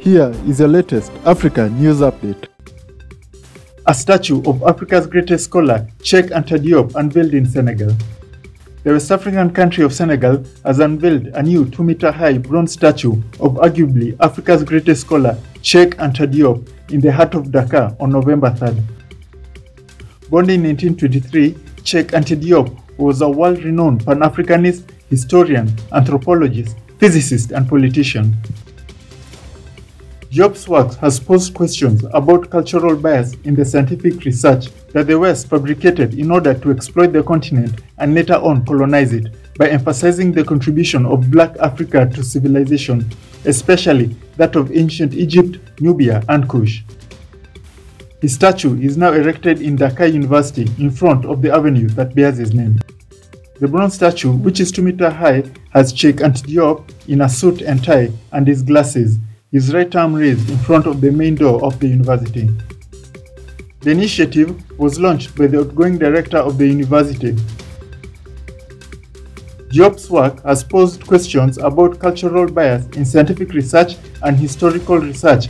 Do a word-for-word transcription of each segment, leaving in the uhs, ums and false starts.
Here is the latest Africa news update. A statue of Africa's greatest scholar, Cheikh Anta Diop, unveiled in Senegal. The West African country of Senegal has unveiled a new two-meter-high bronze statue of arguably Africa's greatest scholar, Cheikh Anta Diop, in the heart of Dakar on November third. Born in nineteen twenty-three, Cheikh Anta Diop was a world-renowned Pan-Africanist, historian, anthropologist, physicist, and politician. Diop's work has posed questions about cultural bias in the scientific research that the West fabricated in order to exploit the continent and later on colonize it, by emphasizing the contribution of Black Africa to civilization, especially that of ancient Egypt, Nubia, and Kush. His statue is now erected in Dakar University in front of the avenue that bears his name. The bronze statue, which is two meters high, has Cheikh Anta Diop in a suit and tie and his glasses, his right arm raised in front of the main door of the university. The initiative was launched by the outgoing director of the university. Diop's work has posed questions about cultural bias in scientific research and historical research,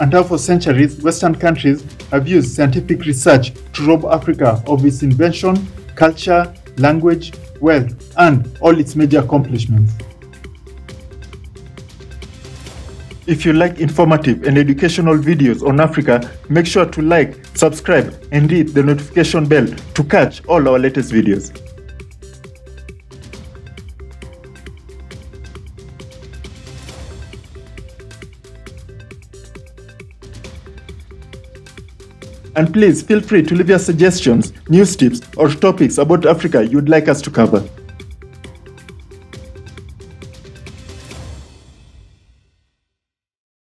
and how for centuries Western countries have used scientific research to rob Africa of its invention, culture, language, wealth, and all its major accomplishments. If you like informative and educational videos on Africa, make sure to like, subscribe, and hit the notification bell to catch all our latest videos. And please feel free to leave your suggestions, news tips, or topics about Africa you'd like us to cover.